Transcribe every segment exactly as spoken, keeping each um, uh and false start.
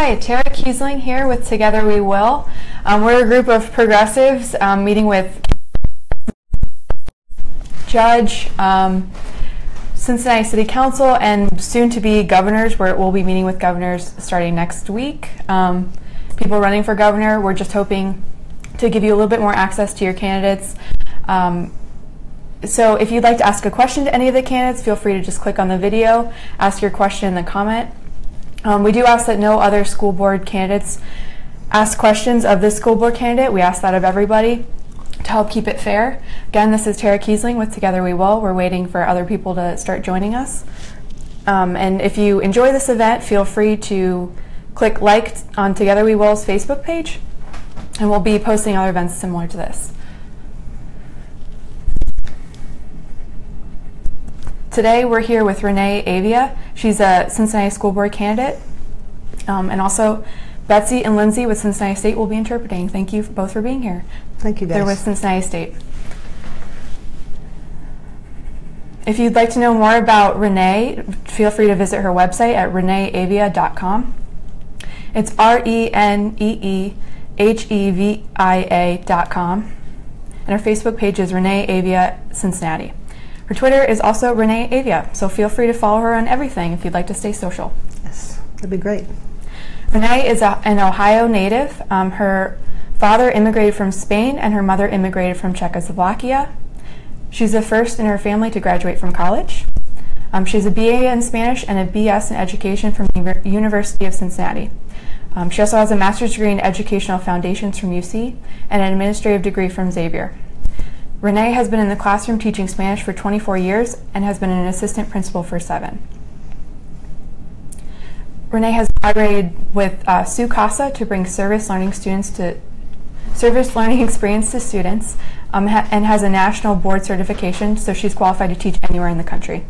Hi, Tara Kiesling here with Together We Will. Um, we're a group of progressives um, meeting with Judge, um, Cincinnati City Council, and soon to be governors. Where we'll be meeting with governors starting next week. Um, people running for governor, we're just hoping to give you a little bit more access to your candidates. Um, so if you'd like to ask a question to any of the candidates, feel free to just click on the video, ask your question in the comment. Um, we do ask that no other school board candidates ask questions of this school board candidate. We ask that of everybody to help keep it fair. Again, this is Tara Kiesling with Together We Will. We're waiting for other people to start joining us. Um, and if you enjoy this event, feel free to click like on Together We Will's Facebook page, and we'll be posting other events similar to this. Today we're here with Renee Hevia. She's a Cincinnati School Board candidate. Um, and also Betsy and Lindsay with Cincinnati State will be interpreting. Thank you both for being here. Thank you guys. They're with Cincinnati State. If you'd like to know more about Renee, feel free to visit her website at renee hevia dot com. It's R E N E E H E V I A dot com. And her Facebook page is Renee Hevia Cincinnati. Her Twitter is also Renee Hevia, so feel free to follow her on everything if you'd like to stay social. Yes, that'd be great. Renee is a, an Ohio native. Um, her father immigrated from Spain and her mother immigrated from Czechoslovakia. She's the first in her family to graduate from college. Um, she's a B A in Spanish and a B S in education from the University of Cincinnati. Um, she also has a master's degree in educational foundations from U C and an administrative degree from Xavier. Renee has been in the classroom teaching Spanish for twenty-four years and has been an assistant principal for seven. Renee has collaborated with uh, Su Casa to bring service learning students to service learning experience to students, um, ha and has a national board certification, so she's qualified to teach anywhere in the country.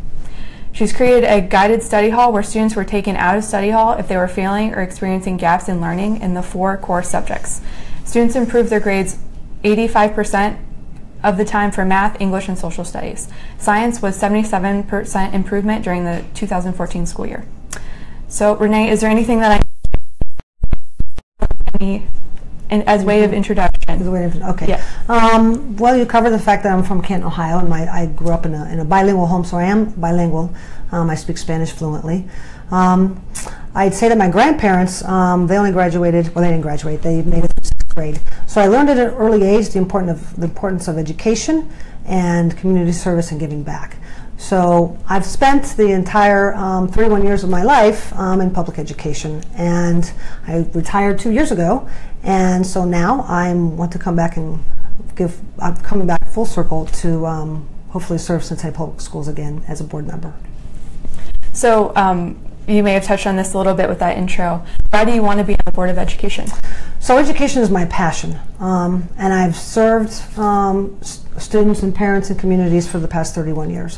She's created a guided study hall where students were taken out of study hall if they were failing or experiencing gaps in learning in the four core subjects. Students improved their grades eighty-five percent of the time for math, English, and social studies. Science was seventy-seven percent improvement during the two thousand fourteen school year. So, Renee, is there anything that I need as way of introduction? Okay. Yeah. Um, well, you covered the fact that I'm from Canton, Ohio, and my, I grew up in a, in a bilingual home, so I am bilingual. Um, I speak Spanish fluently. Um, I'd say that my grandparents, um, they only graduated, well, they didn't graduate, they made it through grade. So I learned at an early age the importance of the importance of education and community service and giving back. So I've spent the entire um, thirty-one years of my life um, in public education, and I retired two years ago, and so now I want to come back and give. I'm coming back full circle to um, hopefully serve Cincinnati Public Schools again as a board member. So. Um You may have touched on this a little bit with that intro. Why do you want to be on the Board of Education? So education is my passion, um, and I've served um, st students and parents and communities for the past thirty-one years.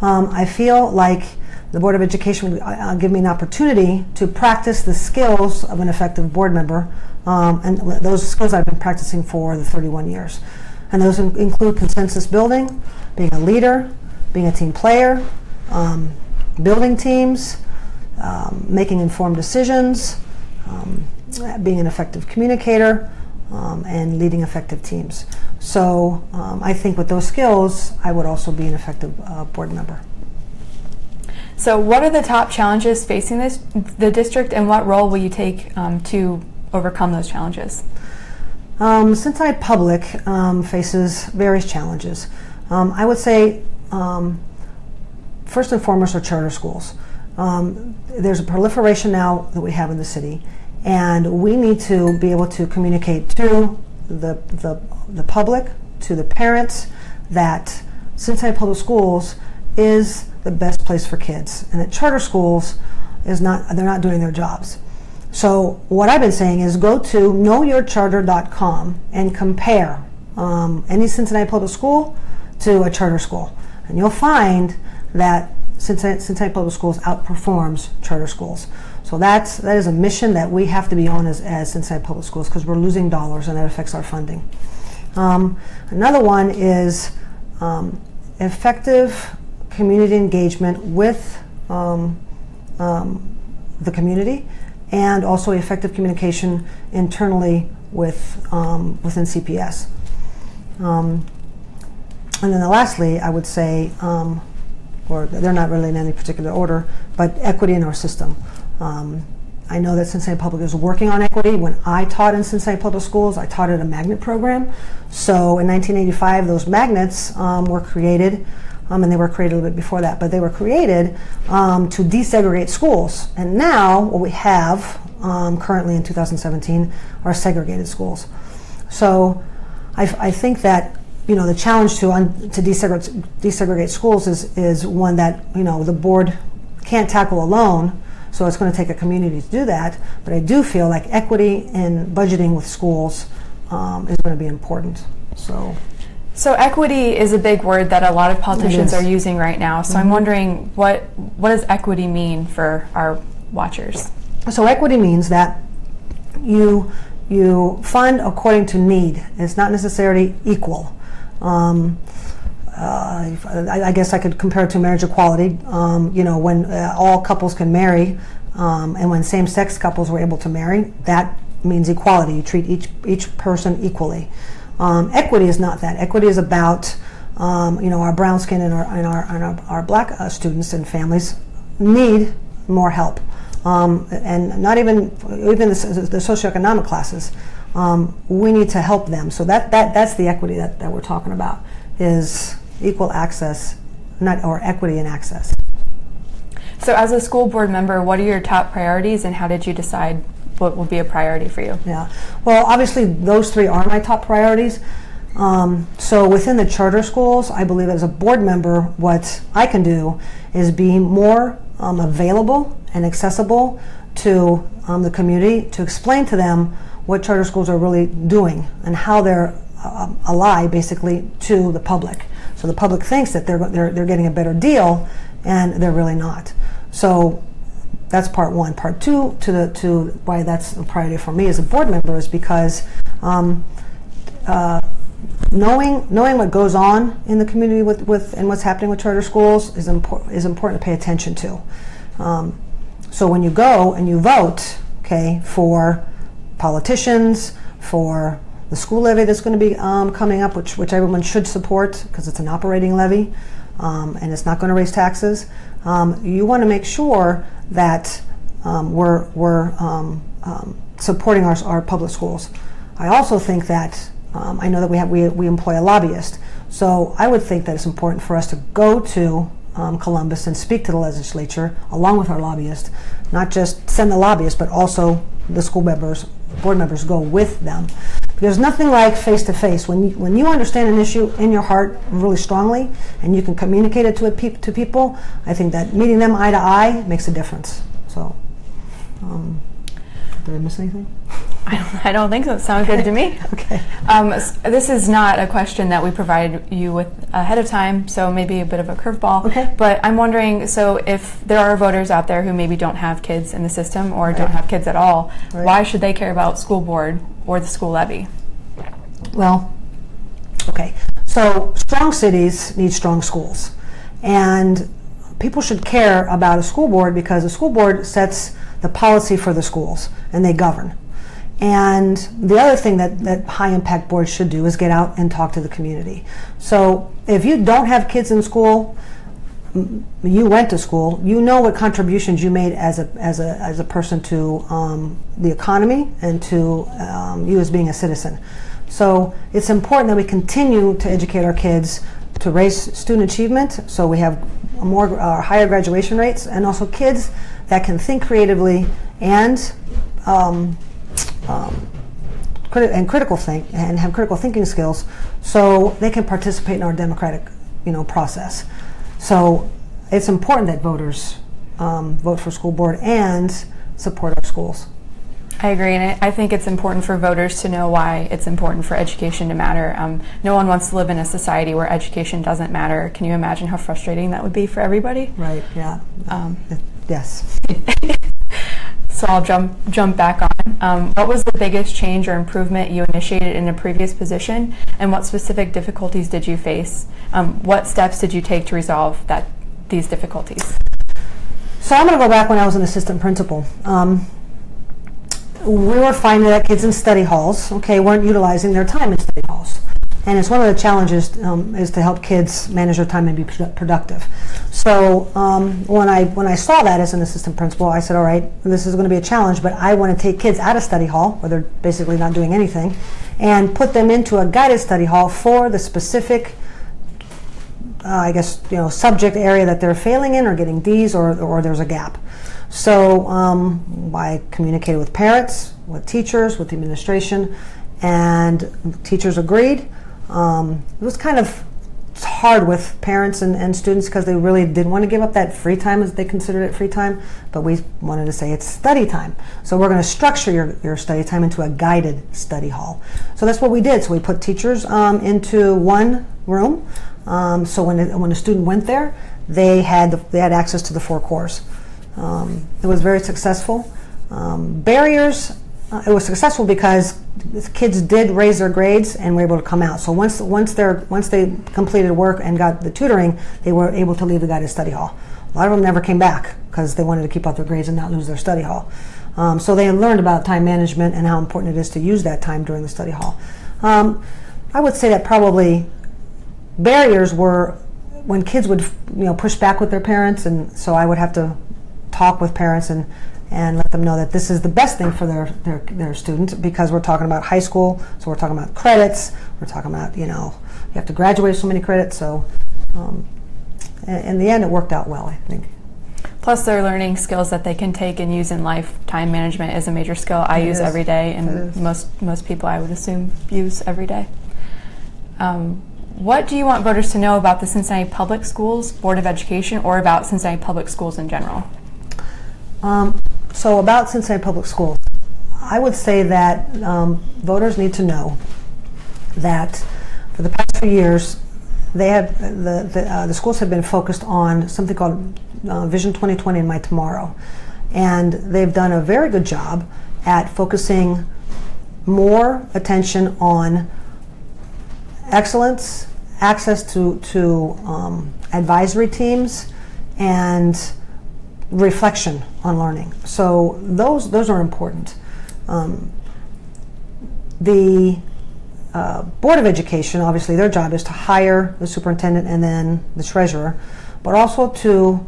Um, I feel like the Board of Education would uh, give me an opportunity to practice the skills of an effective board member, um, and those skills I've been practicing for the thirty-one years. And those in include consensus building, being a leader, being a team player, um, building teams, Um, making informed decisions, um, being an effective communicator, um, and leading effective teams. So um, I think with those skills, I would also be an effective uh, board member. So what are the top challenges facing this, the district, and what role will you take um, to overcome those challenges? Um, Cincinnati Public um, faces various challenges. Um, I would say um, first and foremost are charter schools. Um, there's a proliferation now that we have in the city, and we need to be able to communicate to the, the, the public, to the parents, that Cincinnati Public Schools is the best place for kids, and that charter schools, is not, they're not doing their jobs. So what I've been saying is go to know your charter dot com and compare um, any Cincinnati Public School to a charter school, and you'll find that Cincinnati, Cincinnati Public Schools outperforms charter schools. So that's, that is a mission that we have to be on as, as Cincinnati Public Schools, because we're losing dollars and that affects our funding. Um, another one is um, effective community engagement with um, um, the community and also effective communication internally with um, within C P S. Um, and then lastly, I would say, um, or they're not really in any particular order, but equity in our system. Um, I know that Cincinnati Public is working on equity. When I taught in Cincinnati Public Schools, I taught at a magnet program. So in nineteen eighty-five, those magnets um, were created, um, and they were created a little bit before that, but they were created um, to desegregate schools. And now what we have um, currently in two thousand seventeen are segregated schools. So I, I think that, you know, the challenge to, un to desegregate, desegregate schools is, is one that, you know, the board can't tackle alone. So it's going to take a community to do that, but I do feel like equity in budgeting with schools um, is going to be important. So, so equity is a big word that a lot of politicians are using right now. So mm-hmm. I'm wondering, what what does equity mean for our watchers? So equity means that you you fund according to need. It's not necessarily equal. Um, Uh, I, I guess I could compare it to marriage equality. Um, you know, when uh, all couples can marry, um, and when same-sex couples were able to marry, that means equality. You treat each each person equally. Um, equity is not that. Equity is about um, you know, our brown skin and our and our and our, our black uh, students and families need more help, um, and not even even the, the socioeconomic classes. Um, we need to help them. So that that that's the equity that that we're talking about, is equal access, not or equity in access. So as a school board member, what are your top priorities, and how did you decide what will be a priority for you? Yeah, well, obviously those three are my top priorities. Um, so within the charter schools, I believe as a board member, what I can do is be more um, available and accessible to um, the community, to explain to them what charter schools are really doing and how they're A, a lie, basically, to the public. So the public thinks that they're, they're, they're getting a better deal, and they're really not. So that's part one. Part two, to the to why that's a priority for me as a board member, is because um, uh, knowing knowing what goes on in the community with, with and what's happening with charter schools is important is important to pay attention to. Um, so when you go and you vote, okay, for politicians, for the school levy that's going to be um, coming up, which, which everyone should support because it's an operating levy, um, and it's not going to raise taxes. Um, you want to make sure that um, we're, we're um, um, supporting our, our public schools. I also think that, um, I know that we, have, we, we employ a lobbyist, so I would think that it's important for us to go to um, Columbus and speak to the legislature along with our lobbyist, not just send the lobbyist, but also the school members, board members go with them. There's nothing like face-to-face. When you, when you understand an issue in your heart really strongly and you can communicate it to, a peop to people, I think that meeting them eye-to-eye makes a difference. So, um, did I miss anything? I don't, I don't think so. It sounds okay. Good to me. Okay. Um, this is not a question that we provided you with ahead of time, so maybe a bit of a curveball. Okay. But I'm wondering, so if there are voters out there who maybe don't have kids in the system or right. don't have kids at all, right. why should they care about school board or the school levy? Well, okay. So strong cities need strong schools. And people should care about a school board because the school board sets the policy for the schools and they govern. And the other thing that, that high impact boards should do is get out and talk to the community. So if you don't have kids in school, you went to school, you know what contributions you made as a, as a, as a person to um, the economy and to um, you as being a citizen. So it's important that we continue to educate our kids to raise student achievement, so we have more uh, higher graduation rates, and also kids that can think creatively and um, Um, criti and critical think and have critical thinking skills, so they can participate in our democratic, you know, process. So it's important that voters um, vote for school board and support our schools. I agree, and I, I think it's important for voters to know why it's important for education to matter. Um, no one wants to live in a society where education doesn't matter. Can you imagine how frustrating that would be for everybody? Right. Yeah. Um, it, yes. So I'll jump jump back on. Um, what was the biggest change or improvement you initiated in a previous position, and what specific difficulties did you face? Um, what steps did you take to resolve that these difficulties? So I'm going to go back when I was an assistant principal. Um, we were finding that kids in study halls, okay, weren't utilizing their time in study halls. And it's one of the challenges um, is to help kids manage their time and be productive. So um, when I when I saw that as an assistant principal, I said, all right, this is going to be a challenge, but I want to take kids out of study hall, where they're basically not doing anything, and put them into a guided study hall for the specific, uh, I guess, you know, subject area that they're failing in or getting D's or, or there's a gap. So um, I communicated with parents, with teachers, with the administration, and teachers agreed. Um, it was kind of hard with parents and, and students because they really didn't want to give up that free time, as they considered it free time, but we wanted to say it's study time. So we're going to structure your, your study time into a guided study hall. So that's what we did. So we put teachers um, into one room. Um, so when, it, when a student went there, they had, the, they had access to the four cores. Um, it was very successful. Um, barriers, uh, it was successful because kids did raise their grades and were able to come out. So once once they're once they completed work and got the tutoring, they were able to leave the guided study hall. A lot of them never came back because they wanted to keep out their grades and not lose their study hall. Um, so they learned about time management and how important it is to use that time during the study hall. Um, I would say that probably barriers were when kids would, you know, push back with their parents, and so I would have to talk with parents and and let them know that this is the best thing for their, their their students, because we're talking about high school, so we're talking about credits, we're talking about, you know, you have to graduate so many credits. So um, in the end, it worked out well, I think. Plus, they're learning skills that they can take and use in life. Time management is a major skill I use every day, and most most people, I would assume, use every day. Um, what do you want voters to know about the Cincinnati Public Schools Board of Education, or about Cincinnati Public Schools in general? Um, so about Cincinnati Public Schools, I would say that um, voters need to know that for the past few years, they have the the, uh, the schools have been focused on something called uh, Vision twenty twenty and My Tomorrow, and they've done a very good job at focusing more attention on excellence, access to to um, advisory teams, and reflection on learning. So those those are important. Um, the uh, Board of Education, obviously their job is to hire the superintendent and then the treasurer, but also to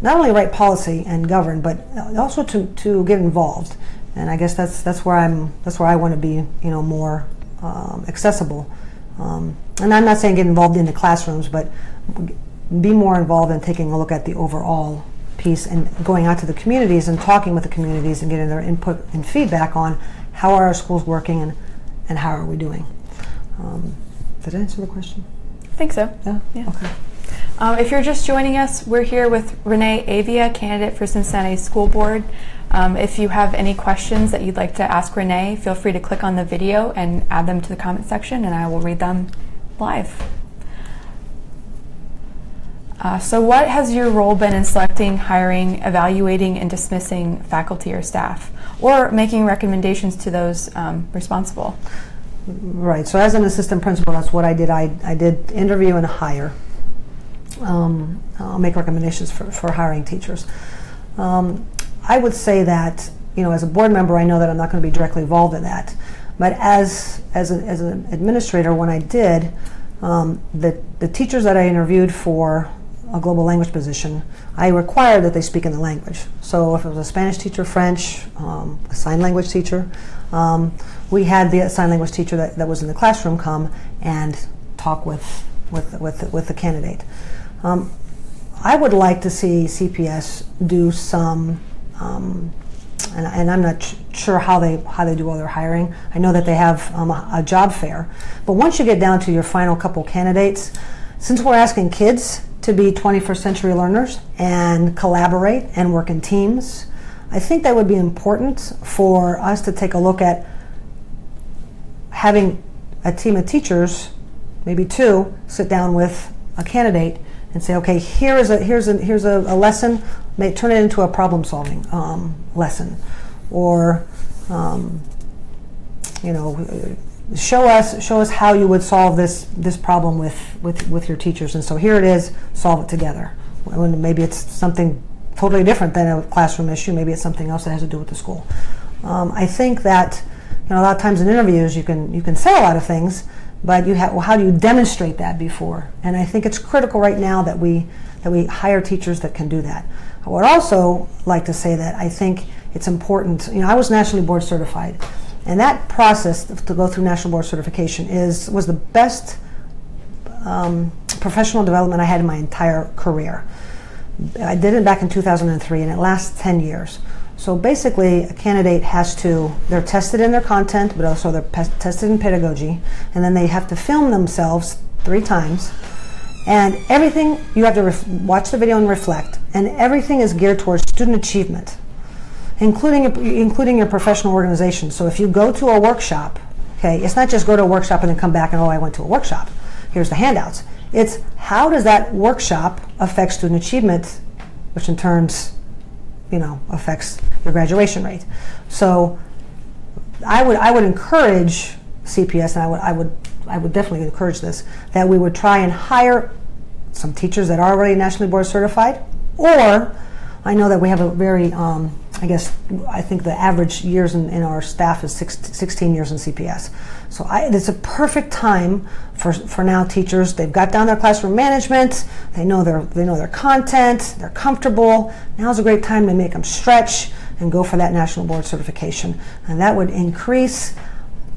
not only write policy and govern, but also to, to get involved. And I guess that's that's where I'm that's where I want to be, you know, more um, accessible. Um, and I'm not saying get involved in the classrooms, but be more involved in taking a look at the overall piece and going out to the communities and talking with the communities and getting their input and feedback on how are our schools working and, and how are we doing. Um, did I answer the question? I think so. Yeah? Yeah. Okay. Um, if you're just joining us, we're here with Renee Hevia, candidate for Cincinnati School Board. Um, if you have any questions that you'd like to ask Renee, feel free to click on the video and add them to the comment section, and I will read them live. Uh, so what has your role been in selecting, hiring, evaluating, and dismissing faculty or staff, or making recommendations to those um, responsible? Right, so as an assistant principal, that's what I did. I, I did interview and hire. Um, I'll make recommendations for, for hiring teachers. Um, I would say that, you know, as a board member, I know that I'm not going to be directly involved in that. But as, as, a, as an administrator, when I did, um, the, the teachers that I interviewed for a global language position, I require that they speak in the language. So if it was a Spanish teacher, French, um, a sign language teacher, um, we had the sign language teacher that, that was in the classroom come and talk with, with, with, with the candidate. Um, I would like to see C P S do some, um, and, and I'm not sure how they, how they do all their hiring. I know that they have um, a, a job fair, but once you get down to your final couple candidates, since we're asking kids to be twenty-first century learners and collaborate and work in teams, I think that would be important for us to take a look at having a team of teachers, maybe two, sit down with a candidate and say, okay, here is a, here's a, here's a, a lesson, may turn it into a problem-solving um, lesson, or um, you know, show us show us how you would solve this this problem with, with, with your teachers, and so here it is, solve it together. When maybe it's something totally different than a classroom issue, maybe it's something else that has to do with the school. Um, I think that you know, a lot of times in interviews you can you can say a lot of things, but you have well, how do you demonstrate that before? And I think it's critical right now that we that we hire teachers that can do that. I would also like to say that I think it's important. You know, I was nationally board certified, and that process to go through national board certification is was the best um, professional development I had in my entire career. I did it back in two thousand three, and it lasts ten years. So basically, a candidate has to, they're tested in their content, but also they're pe- tested in pedagogy, and then they have to film themselves three times. And everything, you have to ref- watch the video and reflect, and everything is geared towards student achievement, including, including your professional organization. So if you go to a workshop, okay, it's not just go to a workshop and then come back and, oh, I went to a workshop, here's the handouts. It's how does that workshop affect student achievement, which in turns, you know, affects your graduation rate. So I would I would encourage C P S, and I would I would I would definitely encourage this, that we would try and hire some teachers that are already nationally board certified, or I know that we have a very um, I guess I think the average years in, in our staff is six, sixteen years in C P S. So I, it's a perfect time for for now teachers. They've got down their classroom management. They know their they know their content. They're comfortable. Now's a great time to make them stretch and go for that national board certification. And that would increase,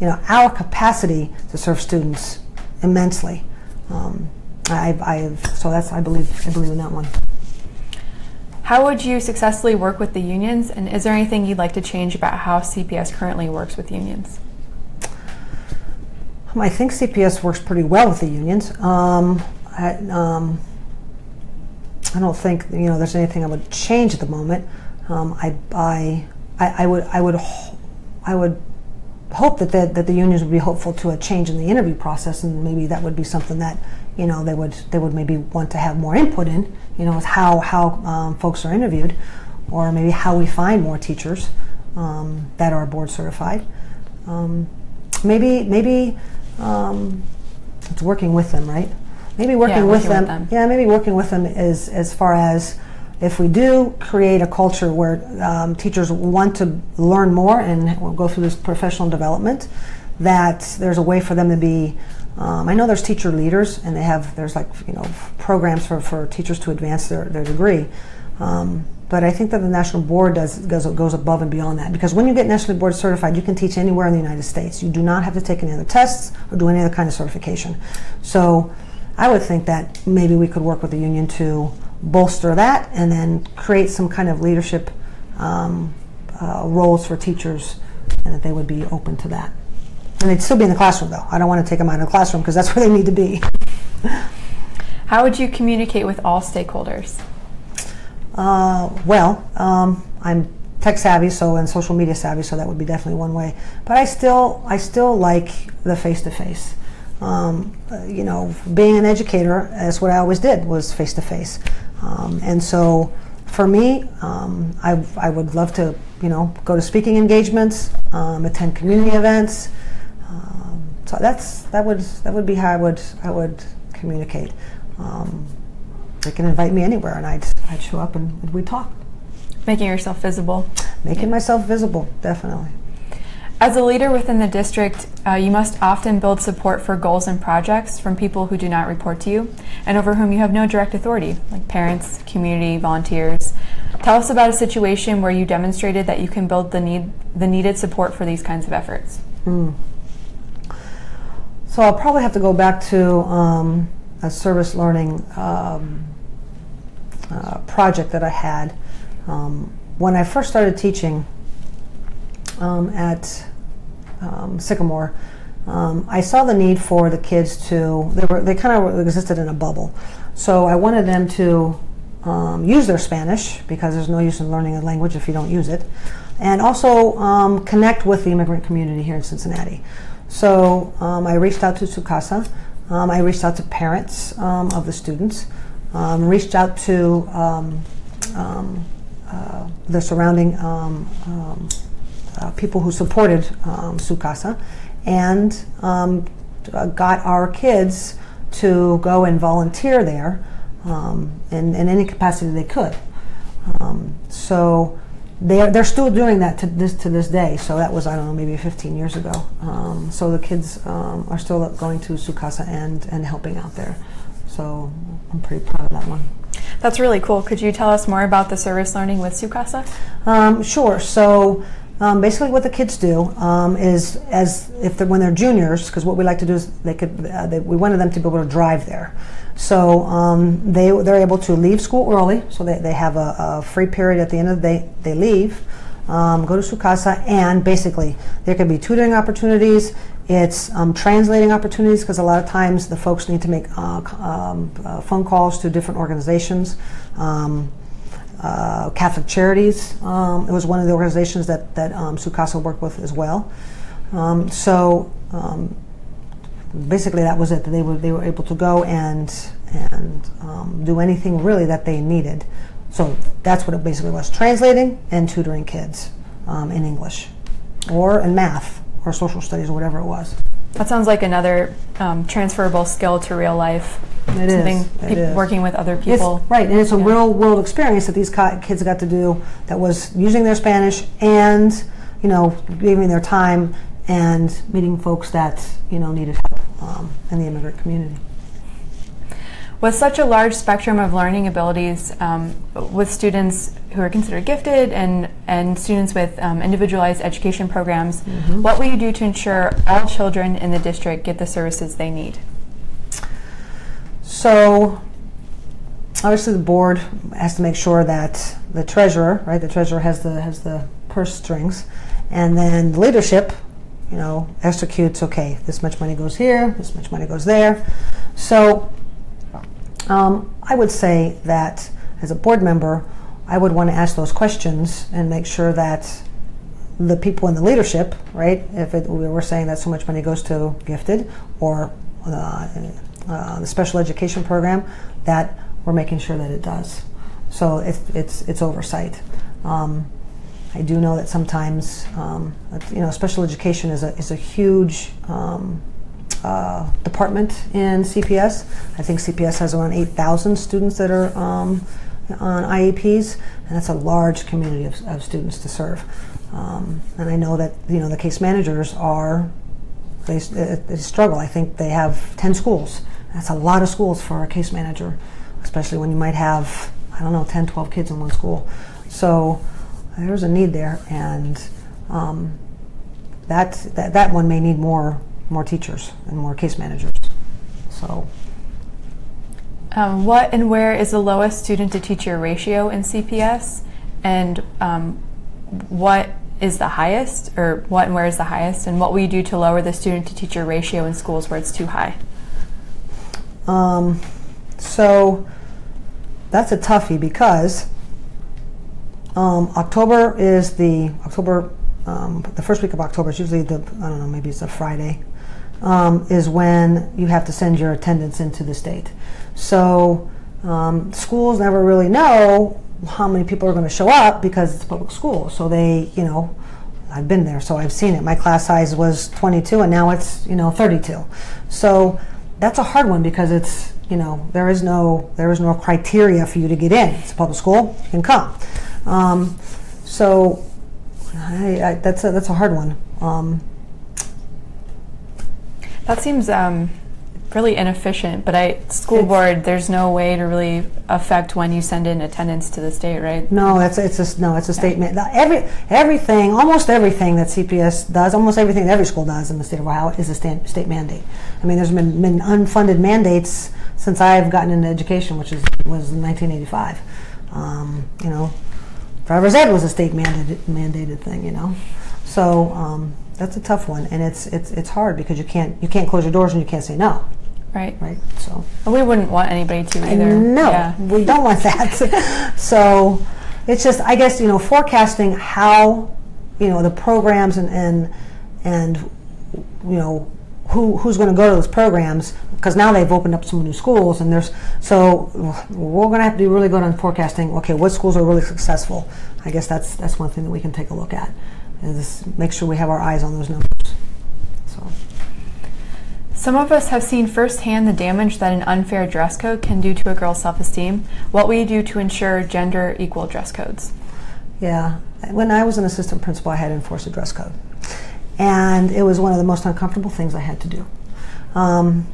you know, our capacity to serve students immensely. Um, I I've so that's I believe I believe in that one. How would you successfully work with the unions, and is there anything you'd like to change about how C P S currently works with unions? I think C P S works pretty well with the unions. Um, I, um, I don't think you know there's anything I would change at the moment. Um, I, I, I would, I would, I would hope that the, that the unions would be hopeful to a change in the interview process, and maybe that would be something that, you know, they would they would maybe want to have more input in, you know, with how how um, folks are interviewed, or maybe how we find more teachers um, that are board certified. Um, maybe maybe um, it's working with them, right? Maybe working, yeah, working with, them, with them. Yeah, maybe working with them is as far as if we do create a culture where um, teachers want to learn more and we'll go through this professional development, that there's a way for them to be. Um, I know there's teacher leaders, and they have there's like you know programs for, for teachers to advance their, their degree, um, but I think that the national board does goes, goes above and beyond that, because when you get nationally board certified, you can teach anywhere in the United States. You do not have to take any other tests or do any other kind of certification. So I would think that maybe we could work with the union to bolster that, and then create some kind of leadership um, uh, roles for teachers, and that they would be open to that. And they'd still be in the classroom, though. I don't want to take them out of the classroom, because that's where they need to be. How would you communicate with all stakeholders? Uh, well, um, I'm tech savvy, so and social media savvy, so that would be definitely one way. But I still, I still like the face-to-face. Um, you know, being an educator, that's what I always did, was face-to-face. Um, and so, for me, um, I, I would love to, you know, go to speaking engagements, um, attend community events. So that's that would that would be how I would I would communicate. Um, they can invite me anywhere, and I'd I'd show up and, and we'd talk. Making yourself visible. Making myself visible, definitely. As a leader within the district, uh, you must often build support for goals and projects from people who do not report to you and over whom you have no direct authority, like parents, community, volunteers. Tell us about a situation where you demonstrated that you can build the need the needed support for these kinds of efforts. Mm. So I'll probably have to go back to um, a service learning um, uh, project that I had. Um, when I first started teaching um, at um, Sycamore, um, I saw the need for the kids to, they were they kind of existed in a bubble. So I wanted them to um, use their Spanish, because there's no use in learning a language if you don't use it, and also um, connect with the immigrant community here in Cincinnati. So um, I reached out to Su Casa. Um, I reached out to parents um, of the students. Um, reached out to um, um, uh, the surrounding um, um, uh, people who supported um, Su Casa, and um, got our kids to go and volunteer there um, in, in any capacity they could. Um, so They're, they're still doing that to this to this day. So that was, I don't know, maybe fifteen years ago. Um, so the kids um, are still going to Su Casa and, and helping out there. So I'm pretty proud of that one. That's really cool. Could you tell us more about the service learning with Su Casa? Um, sure. So um, basically what the kids do um, is, as if they're, when they're juniors, because what we like to do is they could, uh, they, we wanted them to be able to drive there. So um, they, they're able to leave school early, so they, they have a, a free period at the end of the day. They leave, um, go to Su Casa, and basically there could be tutoring opportunities. It's um, translating opportunities, because a lot of times the folks need to make uh, um, uh, phone calls to different organizations. Um, uh, Catholic Charities, um, it was one of the organizations that, that um, Su Casa worked with as well. Um, so um, basically that was it. They were, they were able to go and, and um, do anything really that they needed. So that's what it basically was, translating and tutoring kids um, in English or in math, or social studies, or whatever it was. That sounds like another um, transferable skill to real life. It Something is. It is. Working with other people. It's, right, and it's a yeah. real world experience that these kids got to do that was using their Spanish and, you know, giving their time and meeting folks that, you know, needed help um, in the immigrant community. With such a large spectrum of learning abilities, um, with students who are considered gifted and, and students with um, individualized education programs, mm-hmm. what will you do to ensure all children in the district get the services they need? So, obviously the board has to make sure that the treasurer, right, the treasurer has the, has the purse strings, and then the leadership, you know, executes, okay, this much money goes here, this much money goes there. So, Um, I would say that as a board member, I would want to ask those questions and make sure that the people in the leadership, right, if it, we were saying that so much money goes to gifted or uh, uh, the special education program, that we're making sure that it does. So it's, it's, it's oversight. Um, I do know that sometimes, um, you know, special education is a, is a huge um, Uh, department in C P S. I think C P S has around eight thousand students that are um, on I E Ps, and that's a large community of, of students to serve. Um, and I know that, you know, the case managers are, they, they struggle. I think they have ten schools. That's a lot of schools for a case manager, especially when you might have, I don't know, ten, twelve kids in one school. So there's a need there, and um, that, that, that one may need more more teachers and more case managers. So, um, what and where is the lowest student to teacher ratio in C P S, and um, what is the highest, or what and where is the highest, and what will you do to lower the student to teacher ratio in schools where it's too high? Um, so that's a toughie, because um, October is the October um, the first week of October. It's usually the, I don't know, maybe it's a Friday. Um, is when you have to send your attendance into the state. So um, schools never really know how many people are going to show up, because it's public school. So they, you know, I've been there, so I've seen it. My class size was twenty-two, and now it's, you know, thirty-two. So that's a hard one, because it's, you know, there is no there is no criteria for you to get in. It's a public school, you can come. Um, so I, I, that's a, that's a hard one. Um, That seems um, really inefficient, but I school it's, board, there's no way to really affect when you send in attendance to the state, right? No, it's it's a, no, it's a state mandate. Every everything, almost everything that C P S does, almost everything that every school does in the state of Ohio is a sta state mandate. I mean, there's been, been unfunded mandates since I've gotten into education, which is was in nineteen eighty-five. Um, you know, driver's ed was a state mandated mandated thing, you know, so. Um, That's a tough one, and it's it's it's hard, because you can't you can't close your doors and you can't say no. Right. Right. So we wouldn't want anybody to either. No, yeah. We don't want that. So it's just, I guess, you know, forecasting how, you know, the programs and and and you know who who's going to go to those programs, because now they've opened up some new schools, and there's, so we're going to have to be really good on forecasting. Okay, what schools are really successful? I guess that's that's one thing that we can take a look at. Is make sure we have our eyes on those numbers. So, some of us have seen firsthand the damage that an unfair dress code can do to a girl's self-esteem. What will you do to ensure gender equal dress codes? Yeah. When I was an assistant principal, I had to enforce a dress code. And it was one of the most uncomfortable things I had to do. Um,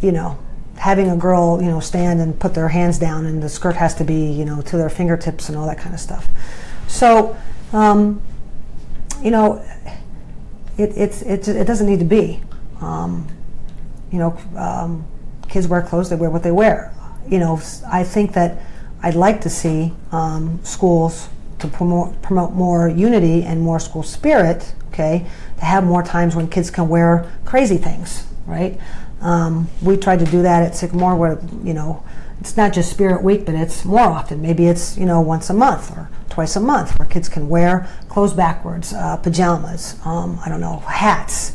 you know, having a girl, you know, stand and put their hands down, and the skirt has to be, you know, to their fingertips and all that kind of stuff. So, um, you know, it, it's, it, it doesn't need to be. Um, you know, um, kids wear clothes, they wear what they wear. You know, I think that I'd like to see um, schools to promote, promote more unity and more school spirit, okay, to have more times when kids can wear crazy things, right? Um, we tried to do that at Sycamore where, you know, it's not just Spirit Week, but it's more often. Maybe it's, you know, once a month or twice a month where kids can wear clothes backwards, uh, pajamas, um, I don't know, hats,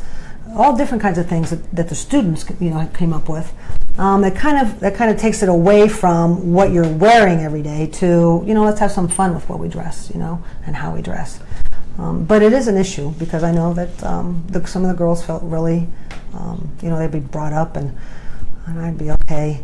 all different kinds of things that, that the students, you know, came up with. Um, it kind of that kind of takes it away from what you're wearing every day to, you know, let's have some fun with what we dress, you know, and how we dress. Um, but it is an issue because I know that um, the, some of the girls felt really, um, you know, they'd be brought up and, and I'd be, okay,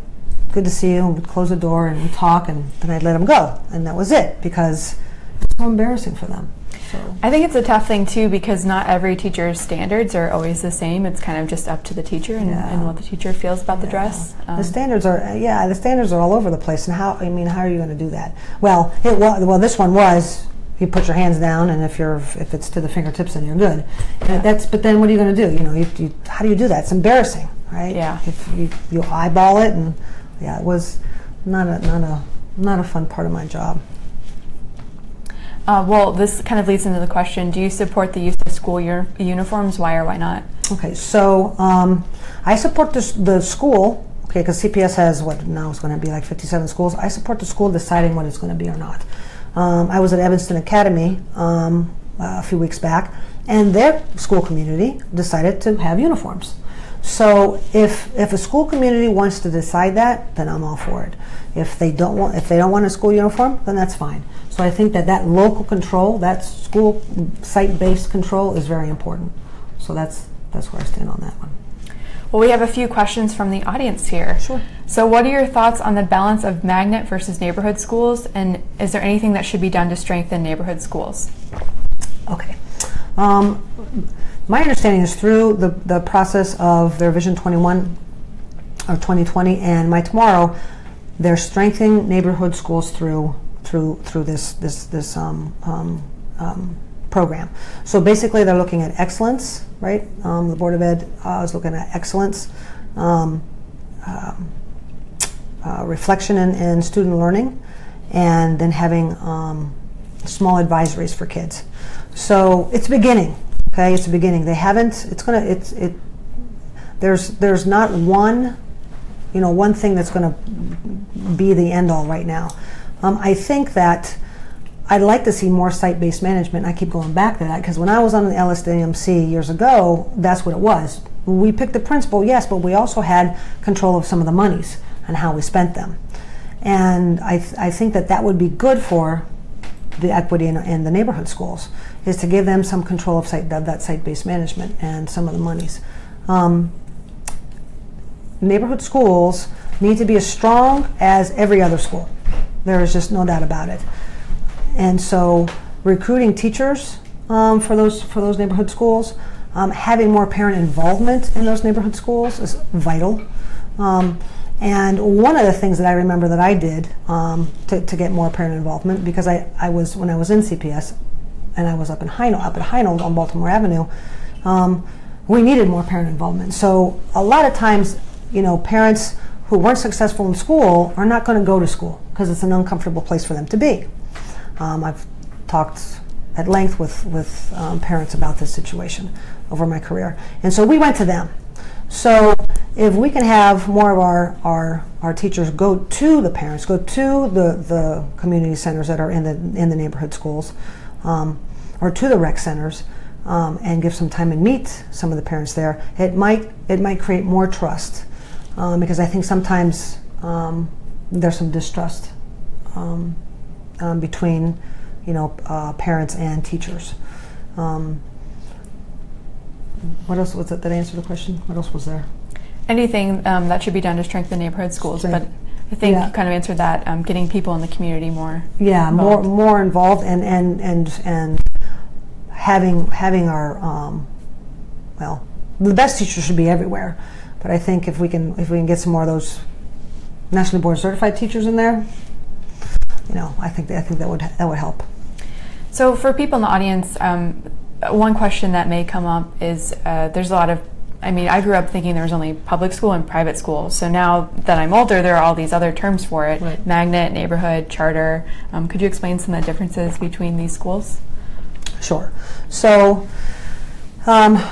good to see you, and we'd close the door and we'd talk, and then I'd let them go. And that was it because it's so embarrassing for them. So. I think it's a tough thing too because not every teacher's standards are always the same. It's kind of just up to the teacher and, yeah. and what the teacher feels about yeah. the dress. Um, the standards are, yeah, the standards are all over the place. And how, I mean, how are you going to do that? Well, it was, well, this one was you put your hands down, and if you're, if it's to the fingertips, then you're good. Yeah. That's, but then what are you going to do? You know, you, you, how do you do that? It's embarrassing, right? Yeah. If you, you eyeball it, and yeah, it was not a not a not a fun part of my job. Uh, well, this kind of leads into the question, do you support the use of school uni uniforms? Why or why not? Okay, so um, I support the, the school, okay, because C P S has what now is going to be like fifty-seven schools. I support the school deciding what it's going to be or not. Um, I was at Evanston Academy um, a few weeks back, and their school community decided to have uniforms. So if, if a school community wants to decide that, then I'm all for it. If they don't want, if they don't want a school uniform, then that's fine. So I think that that local control, that school site-based control is very important. So that's, that's where I stand on that one. Well, we have a few questions from the audience here. Sure. So what are your thoughts on the balance of magnet versus neighborhood schools, and is there anything that should be done to strengthen neighborhood schools? Okay. Um, My understanding is through the, the process of their Vision twenty-one or twenty twenty and My Tomorrow, they're strengthening neighborhood schools through through through this this this um, um, um, program. So basically, they're looking at excellence, right? Um, the Board of Ed uh, is looking at excellence, um, um, uh, reflection in, in student learning, and then having um, small advisories for kids. So it's beginning. Okay, it's the beginning. They haven't. It's gonna. It's it. There's there's not one, you know, one thing that's gonna be the end all right now. Um, I think that I'd like to see more site-based management. And I keep going back to that because when I was on the L S D M C years ago, that's what it was. We picked the principal, yes, but we also had control of some of the monies and how we spent them. And I th I think that that would be good for the equity in, in the neighborhood schools, is to give them some control of, site, of that site-based management and some of the monies. Um, neighborhood schools need to be as strong as every other school. There is just no doubt about it. And so recruiting teachers um, for those for those neighborhood schools, um, having more parent involvement in those neighborhood schools is vital. Um, And one of the things that I remember that I did um, to, to get more parent involvement, because I, I was, when I was in C P S, and I was up in Heinold, up at Heinold on Baltimore Avenue, um, we needed more parent involvement. So a lot of times, you know, parents who weren't successful in school are not going to go to school because it's an uncomfortable place for them to be. Um, I've talked at length with, with um, parents about this situation over my career. And so we went to them. So if we can have more of our, our, our teachers go to the parents, go to the, the community centers that are in the, in the neighborhood schools, um, or to the rec centers, um, and give some time and meet some of the parents there, it might, it might create more trust. Um, because I think sometimes um, there's some distrust um, um, between, you know, uh, parents and teachers. Um, What else was it that answered the question? What else was there? Anything um, that should be done to strengthen neighborhood schools, Strength. but I think yeah. you kind of answered that, um, getting people in the community more yeah involved. more more involved and and and and having having our um, well, the best teachers should be everywhere, but I think if we can if we can get some more of those nationally board certified teachers in there, you know, I think that, I think that would that would help. So for people in the audience, um, one question that may come up is uh, there's a lot of, I mean, I grew up thinking there was only public school and private school. So now that I'm older, there are all these other terms for it, right. Magnet, neighborhood, charter. Um, could you explain some of the differences between these schools? Sure. So um,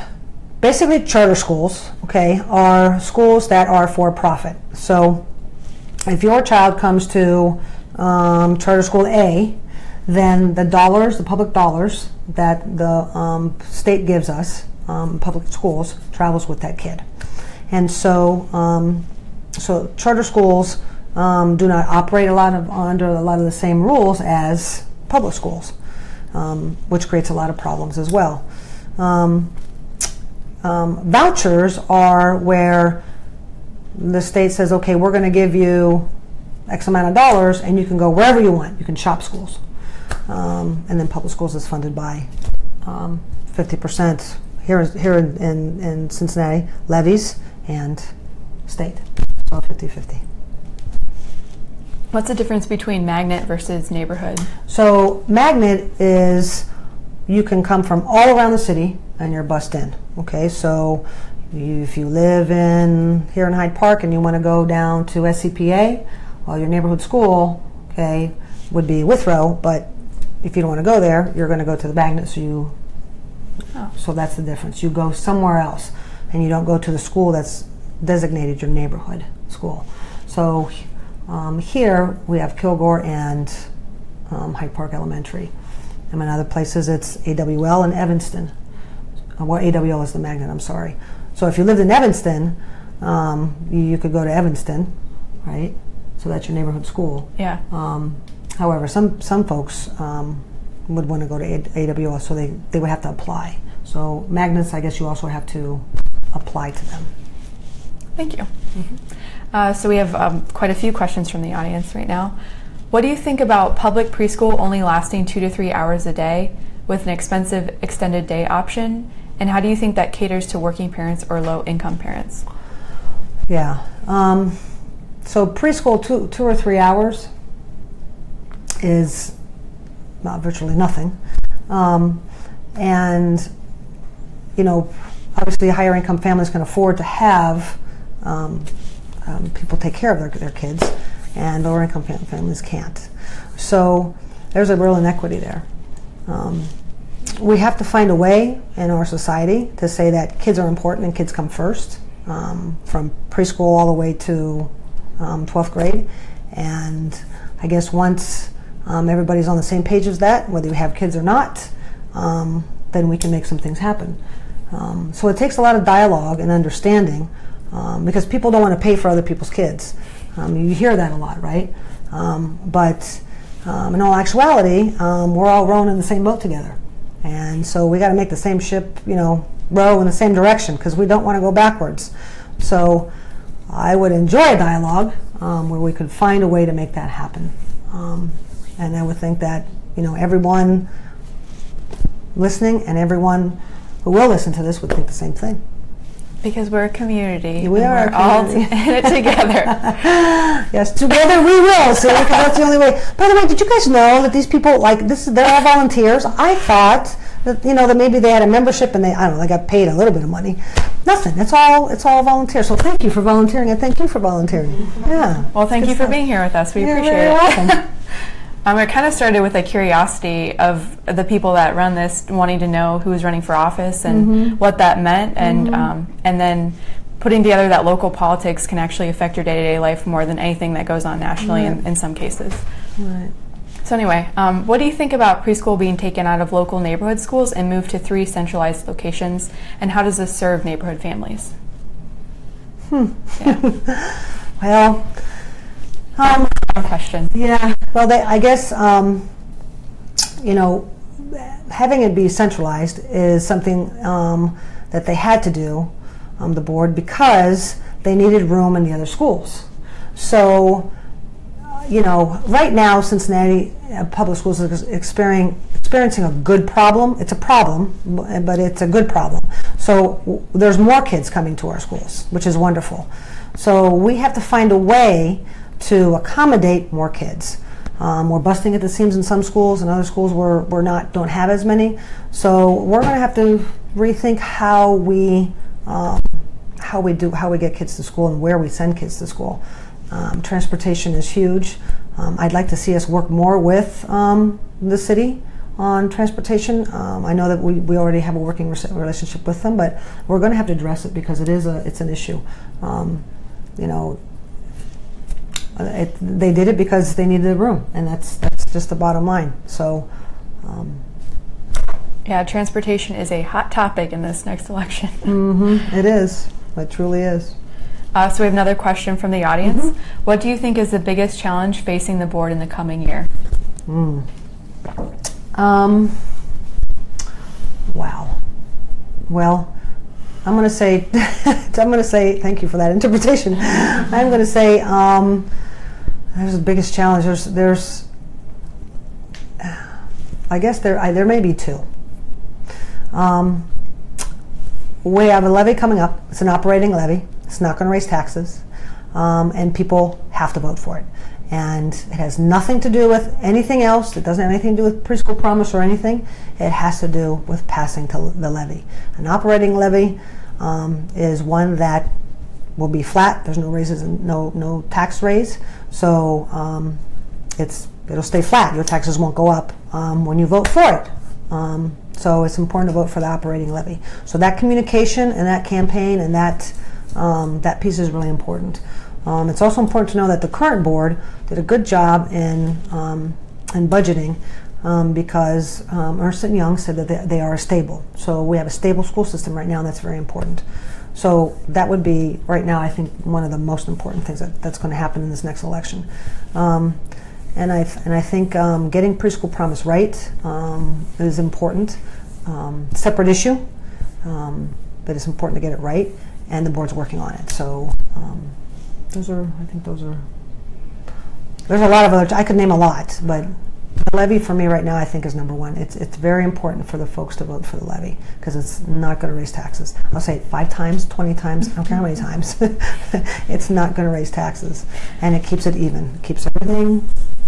basically charter schools, okay, are schools that are for profit. So if your child comes to um, charter school A, then the dollars, the public dollars that the um, state gives us, Um, public schools, travels with that kid. And so um, so charter schools um, do not operate a lot of under a lot of the same rules as public schools, um, which creates a lot of problems as well. Um, um, vouchers are where the state says, okay, we're going to give you X amount of dollars and you can go wherever you want. You can shop schools. Um, and then public schools is funded by um, fifty percent Here, here in, in, in Cincinnati, levies and state, so fifty fifty. What's the difference between magnet versus neighborhood? So magnet is you can come from all around the city and you're bused in. Okay, so you, if you live in here in Hyde Park and you want to go down to S C P A, well, your neighborhood school, okay, would be Withrow, but if you don't want to go there, you're going to go to the magnet, so you Oh. So that's the difference. You go somewhere else, and you don't go to the school that's designated your neighborhood school. So um, here we have Kilgore and um, Hyde Park Elementary. And in other places it's A W L and Evanston. Well, A W L is the magnet, I'm sorry. So if you lived in Evanston, um, you, you could go to Evanston, right? So that's your neighborhood school. Yeah. Um, however, some, some folks... Um, would want to go to A W L, so they, they would have to apply. So magnets, I guess you also have to apply to them. Thank you. Mm-hmm. uh, so we have um, quite a few questions from the audience right now. What do you think about public preschool only lasting two to three hours a day with an expensive extended day option? And how do you think that caters to working parents or low-income parents? Yeah, um, so preschool two, two or three hours is not virtually nothing, um, and you know, obviously higher income families can afford to have um, um, people take care of their, their kids, and lower income fam families can't. So there's a real inequity there. Um, we have to find a way in our society to say that kids are important and kids come first, um, from preschool all the way to um, twelfth grade, and I guess once Um, everybody's on the same page as that, whether you have kids or not, um, then we can make some things happen. Um, so it takes a lot of dialogue and understanding, um, because people don't want to pay for other people's kids. Um, you hear that a lot, right? Um, but um, in all actuality, um, we're all rowing in the same boat together. And so we got to make the same ship, you know, row in the same direction, because we don't want to go backwards. So I would enjoy a dialogue um, where we could find a way to make that happen. Um, And I would think that, you know, everyone listening and everyone who will listen to this would think the same thing. Because we're a community. We are. We're all in it together. Yes, together we will. See, because that's the only way. By the way, did you guys know that these people, like, this, they're all volunteers? I thought that, you know, that maybe they had a membership and they, I don't know, they got paid a little bit of money. Nothing. It's all it's all volunteers. So thank you for volunteering, and thank you for volunteering. Yeah. Well, thank you for being here with us. We appreciate it. You're welcome. Um, it kind of started with a curiosity of the people that run this wanting to know who was running for office and mm-hmm. what that meant, and mm-hmm. um, and then putting together that local politics can actually affect your day-to-day life more than anything that goes on nationally right. in, in some cases. Right. So anyway, um, what do you think about preschool being taken out of local neighborhood schools and moved to three centralized locations, and how does this serve neighborhood families? Hmm. Yeah. Well... Um, question. Yeah. Well, they, I guess um, you know, having it be centralized is something um, that they had to do, um, the board, because they needed room in the other schools. So you know, right now Cincinnati Public Schools is experiencing a good problem. It's a problem, but it's a good problem. So there's more kids coming to our schools, which is wonderful. So we have to find a way to accommodate more kids. Um, we're busting at the seams in some schools, and other schools we're, we're not, don't have as many. So we're going to have to rethink how we, um, how we do, how we get kids to school and where we send kids to school. Um, transportation is huge. Um, I'd like to see us work more with um, the city on transportation. Um, I know that we, we already have a working relationship with them, but we're going to have to address it because it is a it's an issue. Um, you know, it, they did it because they needed a room, and that's that's just the bottom line. So. Um, Yeah, transportation is a hot topic in this next election. Mm-hmm. It is. It truly is. Uh, so we have another question from the audience. Mm-hmm. What do you think is the biggest challenge facing the board in the coming year? Mm. Um, wow. Well, I'm going to say, I'm going to say, thank you for that interpretation. I'm going to say, um, there's the biggest challenge. There's, there's I guess there, I, there may be two. Um, we have a levy coming up. It's an operating levy. It's not going to raise taxes, um, and people have to vote for it. And it has nothing to do with anything else. It doesn't have anything to do with preschool promise or anything. It has to do with passing to the levy. An operating levy um, is one that will be flat. There's no raises, and no no tax raise. So um, it's it'll stay flat. Your taxes won't go up um, when you vote for it. Um, So it's important to vote for the operating levy. So that communication and that campaign and that um, that piece is really important. Um, it's also important to know that the current board did a good job in um, in budgeting um, because um, Ernst and Young said that they, they are stable. So we have a stable school system right now, and that's very important. So that would be right now, I think, one of the most important things that, that's going to happen in this next election. Um, And I and I think um, getting preschool promise right um, is important. Um, separate issue, um, but it's important to get it right. And the board's working on it. So um, those are, I think those are. There's a lot of other. I could name a lot, but the levy for me right now, I think, is number one. It's it's very important for the folks to vote for the levy because it's not going to raise taxes. I'll say it five times, twenty times, I don't care how many times. It's not going to raise taxes, and it keeps it even. It keeps everything.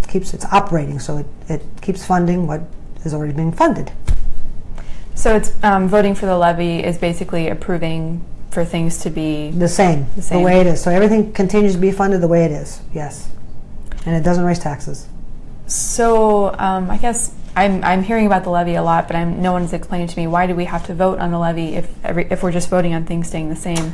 Keeps it's operating, so it, it keeps funding what is already being funded. So it's um, voting for the levy is basically approving for things to be the same, the same, the way it is. So everything continues to be funded the way it is. Yes, and it doesn't raise taxes. So um, I guess I'm I'm hearing about the levy a lot, but I'm no one's explaining to me why do we have to vote on the levy if every, if we're just voting on things staying the same?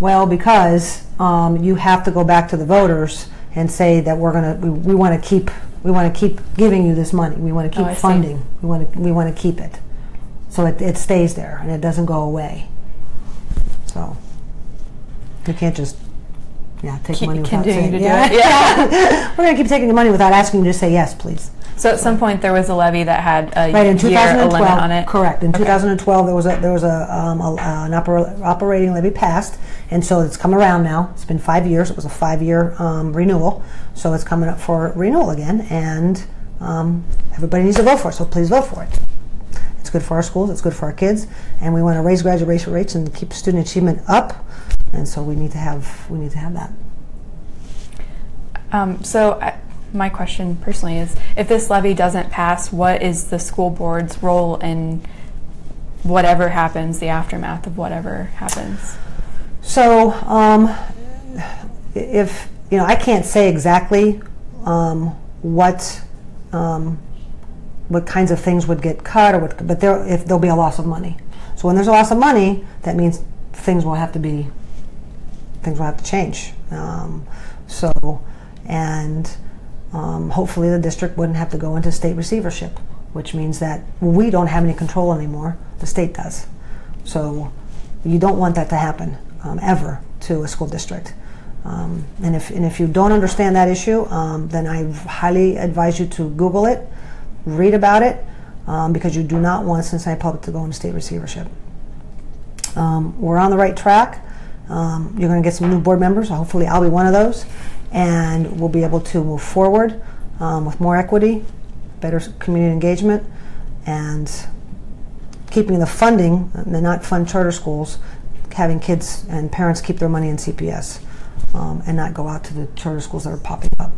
Well, because um, you have to go back to the voters and say that we're gonna we, we want to keep we want to keep giving you this money. We want to keep oh, funding. See. We want to we want to keep it, so it it stays there and it doesn't go away. So you can't just yeah take keep money without saying to yeah. do it. Yeah, we're gonna keep taking the money without asking you to say yes, please. So at so. some point there was a levy that had a right, in year a limit on it. Correct. In okay. two thousand twelve there was a there was a, um, a an opera, operating levy passed. And so it's come around now. It's been five years. It was a five-year um, renewal. So it's coming up for renewal again. And um, everybody needs to vote for it, so please vote for it. It's good for our schools. It's good for our kids. And we want to raise graduation rates and keep student achievement up. And so we need to have, we need to have that. Um, so I, my question personally is, if this levy doesn't pass, what is the school board's role in whatever happens, the aftermath of whatever happens? So, um, if you know, I can't say exactly um, what um, what kinds of things would get cut, or what, but there, if there'll be a loss of money. So when there's a loss of money, that means things will have to be things will have to change. Um, so, and um, hopefully the district wouldn't have to go into state receivership, which means that we don't have any control anymore. The state does. So, you don't want that to happen. Um, ever to a school district, um, and if and if you don't understand that issue, um, then I highly advise you to Google it, read about it, um, because you do not want Cincinnati Public to go into state receivership. Um, we're on the right track. Um, you're going to get some new board members. Hopefully, I'll be one of those, and we'll be able to move forward um, with more equity, better community engagement, and keeping the funding, and not fund charter schools, having kids and parents keep their money in C P S um, and not go out to the charter schools that are popping up.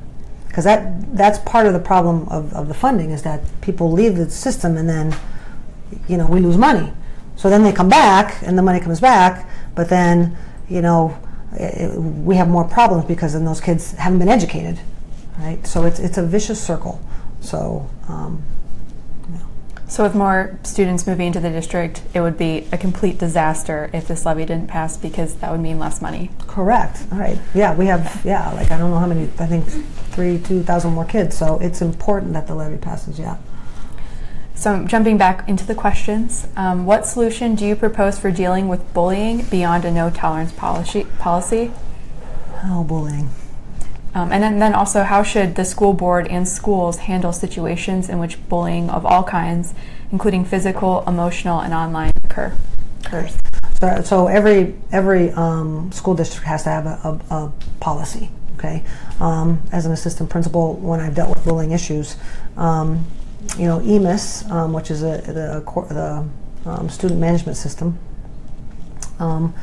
Because that, that's part of the problem of, of the funding, is that people leave the system and then, you know, we lose money. So then they come back and the money comes back, but then, you know, it, it, we have more problems because then those kids haven't been educated, right? So it's, it's a vicious circle. So, um, you know. So with more students moving into the district, it would be a complete disaster if this levy didn't pass, because that would mean less money. Correct. All right. Yeah, we have, yeah, like I don't know how many, I think three, two thousand more kids. So it's important that the levy passes, yeah. So jumping back into the questions, um, what solution do you propose for dealing with bullying beyond a no-tolerance policy? Policy? Oh, bullying. Um, and then, then also, how should the school board and schools handle situations in which bullying of all kinds, including physical, emotional, and online, occur? occurs? So, so every every um, school district has to have a, a, a policy. Okay. Um, as an assistant principal, when I've dealt with bullying issues. Um, You know, E M I S, um, which is a, the, the um, student management system, um,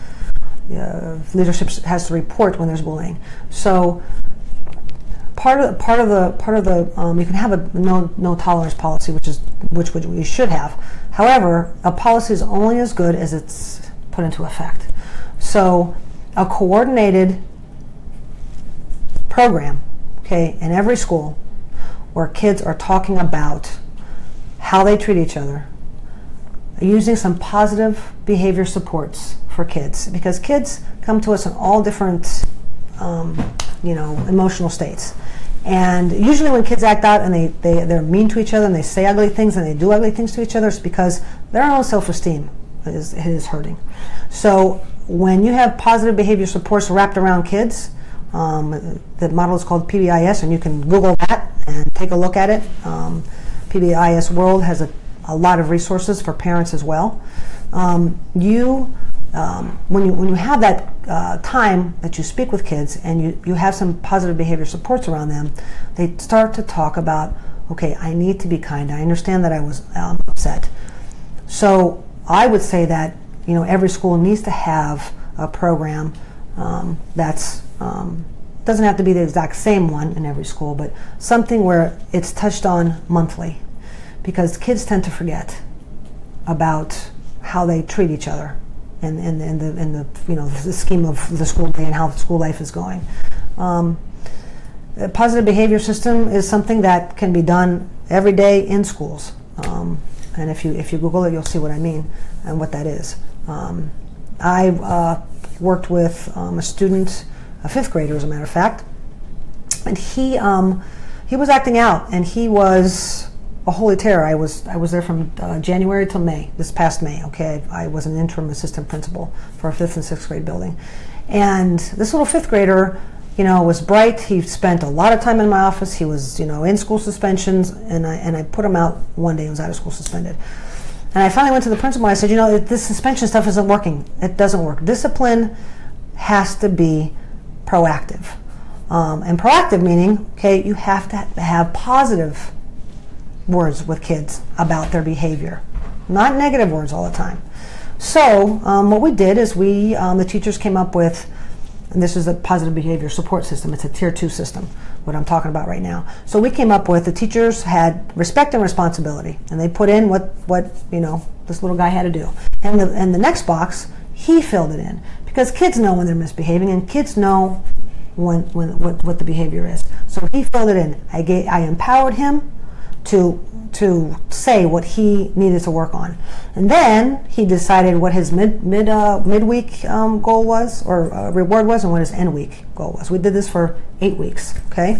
uh, leadership has to report when there's bullying. So part of part of the part of the um, you can have a no no tolerance policy, which is which would, we should have. However, a policy is only as good as it's put into effect. So a coordinated program, okay, in every school, where kids are talking about how they treat each other, using some positive behavior supports for kids, because kids come to us in all different, um, you know, emotional states. And usually when kids act out and they, they, they're mean to each other and they say ugly things and they do ugly things to each other, it's because their own self-esteem is, is hurting. So when you have positive behavior supports wrapped around kids, Um, the model is called P B I S, and you can Google that and take a look at it. Um, P B I S World has a, a lot of resources for parents as well. Um, you, um, when you when you have that uh, time that you speak with kids and you, you have some positive behavior supports around them, they start to talk about, okay, I need to be kind. I understand that I was um, upset. So I would say that, you know, every school needs to have a program um, that's Um, doesn't have to be the exact same one in every school, but something where it's touched on monthly, because kids tend to forget about how they treat each other in, in, in the in the you know the scheme of the school day and how school life is going. Um, a positive behavior system is something that can be done every day in schools, um, and if you if you Google it, you'll see what I mean and what that is. Um, I've uh, worked with um, a student. A fifth grader, as a matter of fact, and he um, he was acting out, and he was a holy terror. I was I was there from uh, January till May, this past May. Okay, I, I was an interim assistant principal for a fifth and sixth grade building, and this little fifth grader, you know, was bright. He spent a lot of time in my office. He was, you know, in school suspensions, and I and I put him out one day. He was out of school suspended, and I finally went to the principal and I said, you know, this suspension stuff isn't working. It doesn't work. Discipline has to be proactive, um, and proactive meaning, okay, you have to have positive words with kids about their behavior, not negative words all the time. So um, what we did is we, um, the teachers came up with, and this is a positive behavior support system, it's a tier two system, what I'm talking about right now. So we came up with, the teachers had respect and responsibility, and they put in what, what you know, this little guy had to do. And the, and the next box, he filled it in. Because kids know when they're misbehaving, and kids know when, when what, what the behavior is. So he filled it in. I gave, I empowered him to to say what he needed to work on, and then he decided what his mid mid uh, midweek um, goal was, or uh, reward was, and what his end week goal was. We did this for eight weeks. Okay,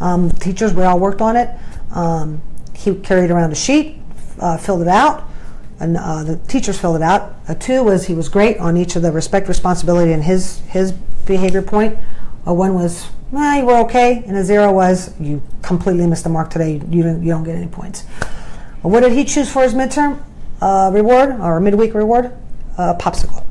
um, teachers, we all worked on it. Um, he carried around a sheet, uh, filled it out. And uh, the teachers filled it out. A two was he was great on each of the respect, responsibility, and his his behavior point. A one was, nah, you were okay, and a zero was you completely missed the mark today. You don't you don't get any points. Well, what did he choose for his midterm uh, reward or midweek reward? A uh, popsicle.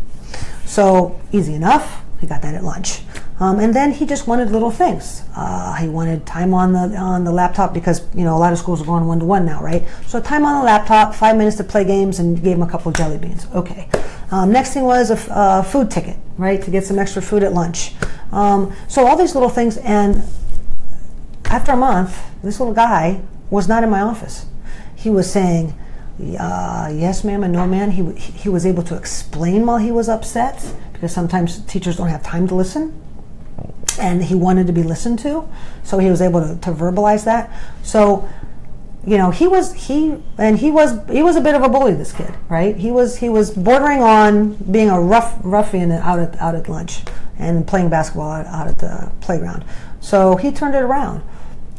So easy enough. He got that at lunch. Um, and then he just wanted little things. Uh, he wanted time on the on the laptop because, you know, a lot of schools are going one to one now, right? So time on the laptop, five minutes to play games, and gave him a couple of jelly beans. Okay. Um, next thing was a uh, food ticket, right, to get some extra food at lunch. Um, so all these little things, and after a month, this little guy was not in my office. He was saying, uh, yes ma'am and no ma'am. He, he was able to explain while he was upset, because sometimes teachers don't have time to listen. And he wanted to be listened to, so he was able to, to verbalize that. So, you know, he was he and he was he was a bit of a bully. This kid, right? He was he was bordering on being a rough ruffian out at out at lunch and playing basketball out, out at the playground. So he turned it around,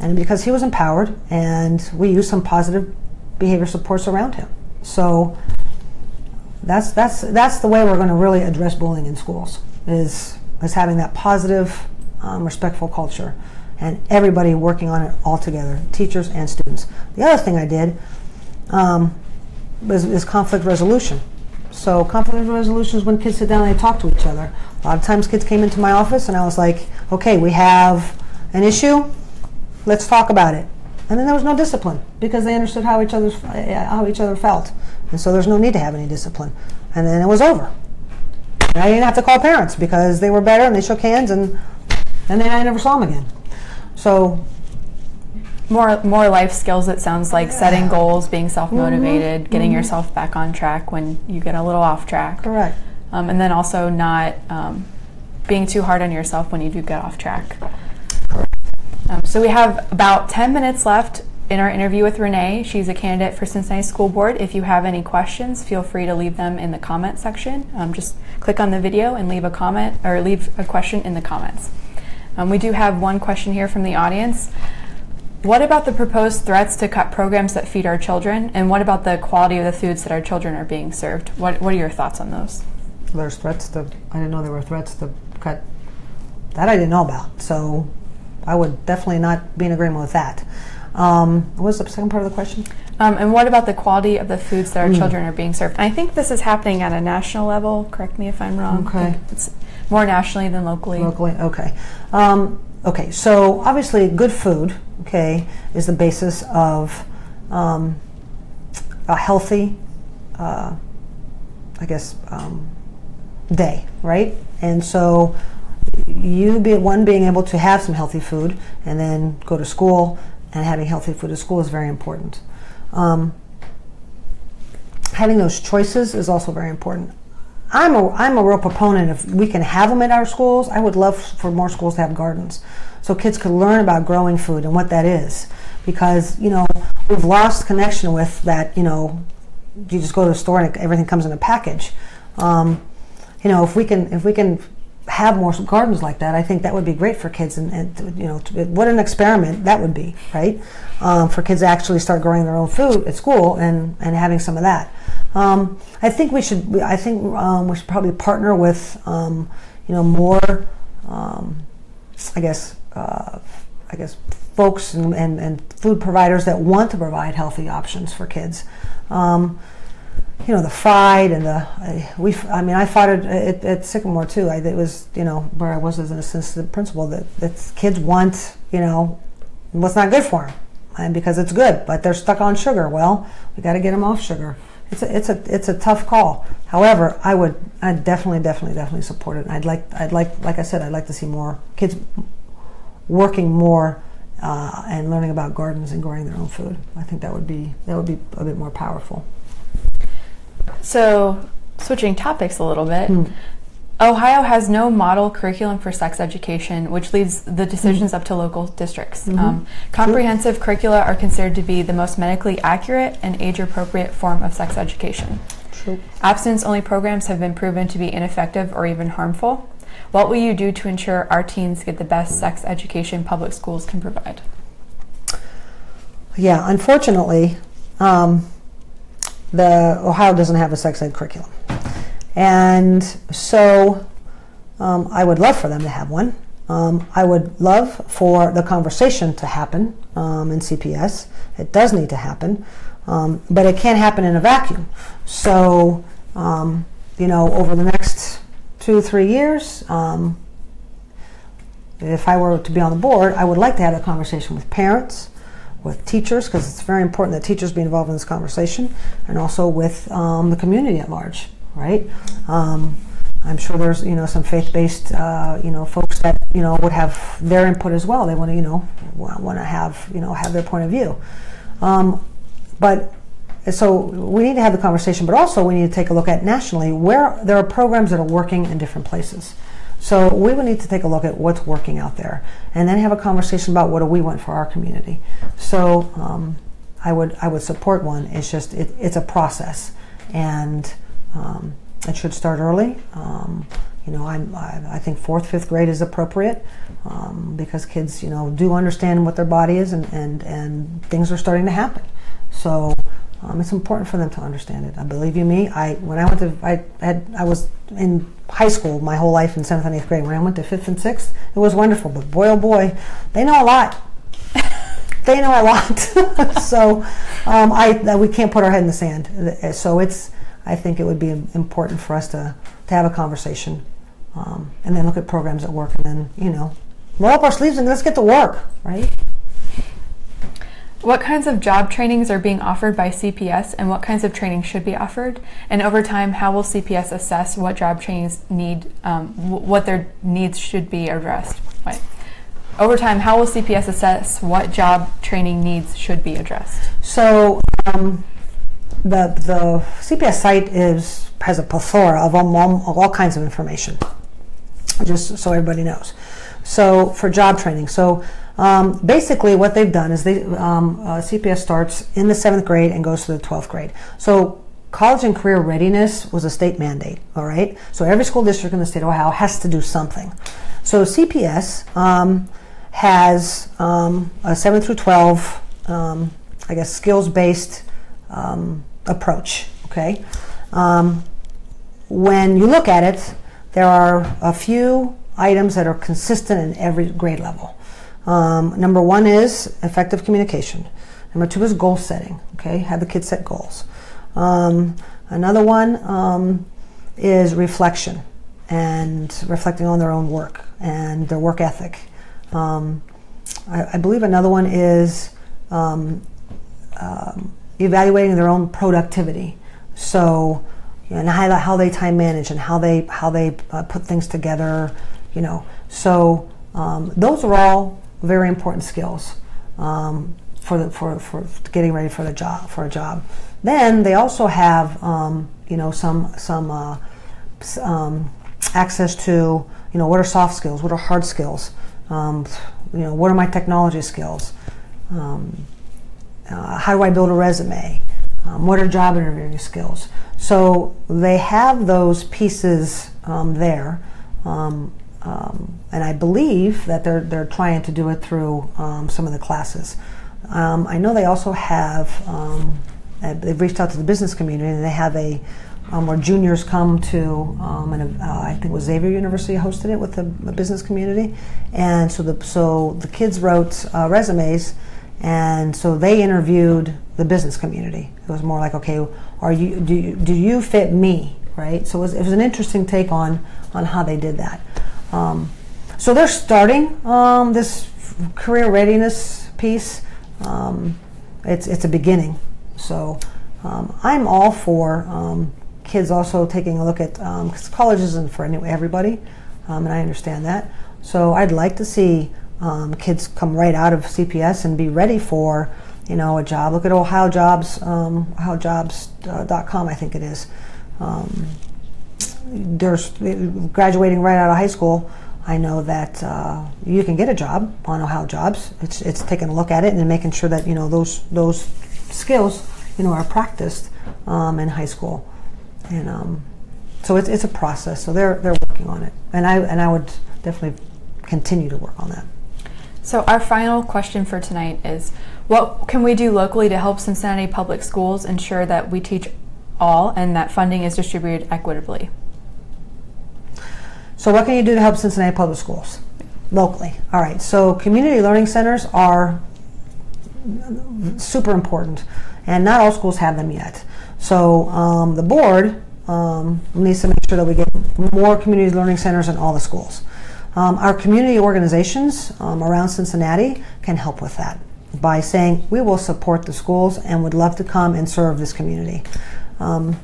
and because he was empowered, and we used some positive behavior supports around him. So that's that's that's the way we're going to really address bullying in schools, is is having that positive, Um, respectful culture, and everybody working on it all together, teachers and students. The other thing I did um, was, is conflict resolution. So conflict resolution is when kids sit down and they talk to each other. A lot of times kids came into my office and I was like, okay, we have an issue, let's talk about it. And then there was no discipline because they understood how each other, how each other felt. And so there's no need to have any discipline. And then it was over. And I didn't have to call parents because they were better and they shook hands, and and then I never saw him again. So more more life skills, it sounds like. Yeah. Setting goals, being self-motivated, mm-hmm. getting mm-hmm. yourself back on track when you get a little off track. Correct. Um, and then also not um, being too hard on yourself when you do get off track. Correct. Um, so we have about ten minutes left in our interview with Renee. She's a candidate for Cincinnati School Board. If you have any questions, feel free to leave them in the comment section. Um, just click on the video and leave a comment, or leave a question in the comments. Um, we do have one question here from the audience. What about the proposed threats to cut programs that feed our children? And what about the quality of the foods that our children are being served? What What are your thoughts on those? There's threats to, I didn't know there were threats to cut. That I didn't know about. So I would definitely not be in agreement with that. Um, what was the second part of the question? Um, and what about the quality of the foods that our mm. children are being served? And I think this is happening at a national level. Correct me if I'm wrong. Okay. It's, more nationally than locally. Locally, okay. Um, okay, so obviously good food, okay, is the basis of um, a healthy, uh, I guess, um, day, right? And so you, be, one, being able to have some healthy food and then go to school, and having healthy food at school is very important. Um, having those choices is also very important. I'm a, I'm a real proponent of, we can have them at our schools. I would love for more schools to have gardens so kids could learn about growing food and what that is, because, you know, we've lost connection with that, you know, you just go to the store and everything comes in a package. Um, you know, if we can, if we can have more gardens like that, I think that would be great for kids, and, and you know, to, what an experiment that would be, right? Um, for kids to actually start growing their own food at school and, and having some of that. Um, I think we should. I think um, we should probably partner with, um, you know, more, um, I guess, uh, I guess, folks and, and, and food providers that want to provide healthy options for kids. Um, you know, the fried and the uh, we. I mean, I fought it at, at Sycamore too. I, it was, you know, where I was as an assistant principal, that that kids want, you know, what's not good for them, and because it's good, but they're stuck on sugar. Well, we got to get them off sugar. It's a, it's a it's a tough call. However, I would I definitely definitely definitely support it. I'd like I'd like like I said I'd like to see more kids working more uh, and learning about gardens and growing their own food. I think that would be that would be a bit more powerful. So switching topics a little bit, mm. Ohio has no model curriculum for sex education, which leaves the decisions mm. up to local districts. Mm-hmm. um, comprehensive True. curricula are considered to be the most medically accurate and age-appropriate form of sex education. True. Abstinence-only programs have been proven to be ineffective or even harmful. What will you do to ensure our teens get the best sex education public schools can provide? Yeah, unfortunately, um, the Ohio doesn't have a sex ed curriculum. And so um, I would love for them to have one. Um, I would love for the conversation to happen um, in C P S. It does need to happen, um, but it can't happen in a vacuum. So, um, you know, over the next two, three years, um, if I were to be on the board, I would like to have a conversation with parents, with teachers, because it's very important that teachers be involved in this conversation, and also with um, the community at large, right? Um, I'm sure there's, you know, some faith-based, uh, you know, folks that, you know, would have their input as well. They want to, you know, want to have, you know, have their point of view. Um, but so we need to have the conversation, but also we need to take a look at nationally where there are programs that are working in different places. So we would need to take a look at what's working out there, and then have a conversation about what do we want for our community. So um, I would I would support one. It's just it, it's a process, and um, it should start early. Um, you know, I'm, I I think fourth, fifth grade is appropriate um, because kids, you know, do understand what their body is, and and and things are starting to happen. So. Um, it's important for them to understand it. I believe you me. I when I went to I had I was in high school my whole life in seventh and eighth grade. When I went to fifth and sixth, it was wonderful. But boy, oh boy, they know a lot. They know a lot. so um, I we can't put our head in the sand. So it's I think it would be important for us to to have a conversation, um, and then look at programs at work, and then you know roll up our sleeves and let's get to work, right? What kinds of job trainings are being offered by C P S, and what kinds of training should be offered? And over time, how will C P S assess what job trainings need, um, what their needs should be addressed? Wait. Over time, how will C P S assess what job training needs should be addressed? So um, the, the C P S site is, has a plethora of all, of all kinds of information, just so everybody knows. So for job training, so Um, basically what they've done is they, um, uh, C P S starts in the seventh grade and goes to the twelfth grade. So college and career readiness was a state mandate, all right? So every school district in the state of Ohio has to do something. So C P S um, has um, a seven through twelve, um, I guess, skills-based um, approach, okay? Um, when you look at it, there are a few items that are consistent in every grade level. Um, number one is effective communication. Number two is goal setting. Okay, have the kids set goals. Um, another one um, is reflection and reflecting on their own work and their work ethic. Um, I, I believe another one is um, um, evaluating their own productivity. So, and how, how they time manage and how they how they uh, put things together. You know, so um, those are all very important skills um, for, the, for, for getting ready for the job for a job. Then they also have um, you know some some uh, um, access to you know what are soft skills, what are hard skills, um, you know what are my technology skills, um, uh, how do I build a resume, um, what are job interviewing skills. So they have those pieces um, there. Um, Um, and I believe that they're, they're trying to do it through um, some of the classes. Um, I know they also have, um, they've reached out to the business community, and they have a, um, where juniors come to, um, and uh, I think it was Xavier University hosted it with the, the business community. And so the, so the kids wrote uh, resumes, and so they interviewed the business community. It was more like, okay, are you, do, you, do you fit me, right? So it was, it was an interesting take on, on how they did that. Um, so they're starting um, this career readiness piece. Um, it's it's a beginning. So um, I'm all for um, kids also taking a look at um, 'cause college isn't for any, everybody, um, and I understand that. So I'd like to see um, kids come right out of C P S and be ready for you know a job. Look at Ohio Jobs, um, Ohio Jobs dot com, I think it is. Um, They're graduating right out of high school. I know that uh, you can get a job on Ohio Jobs. It's it's taking a look at it and making sure that you know those those skills you know are practiced um, in high school, and um, so it's it's a process. So they're they're working on it, and I and I would definitely continue to work on that. So our final question for tonight is, what can we do locally to help Cincinnati Public Schools ensure that we teach all and that funding is distributed equitably? So what can you do to help Cincinnati Public Schools locally? All right, so community learning centers are super important, and not all schools have them yet. So um, the board um, needs to make sure that we get more community learning centers in all the schools. Um, our community organizations um, around Cincinnati can help with that by saying, we will support the schools and would love to come and serve this community. Um,